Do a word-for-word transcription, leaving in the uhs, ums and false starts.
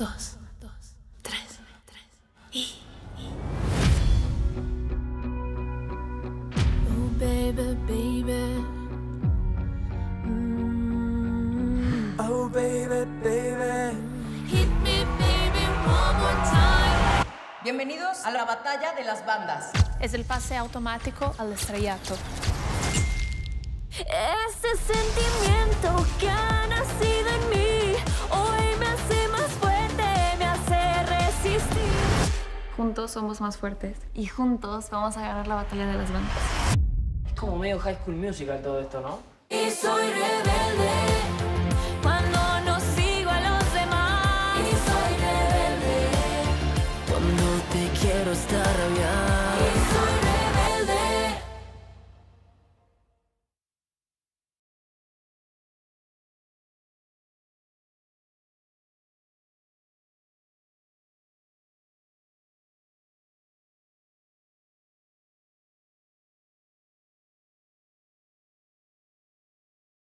dos, tres, y... Oh, baby, baby. Mm. Oh, baby, baby. Hit me, baby, one more time. Bienvenidos a la batalla de las bandas. Es el pase automático al estrellato. Este sentimiento que ha nacido en mí hoy me hace más fuerte, me hace resistir. Juntos somos más fuertes y juntos vamos a ganar la batalla de las bandas. Es como medio High School Musical todo esto, ¿no? Y soy rebelde.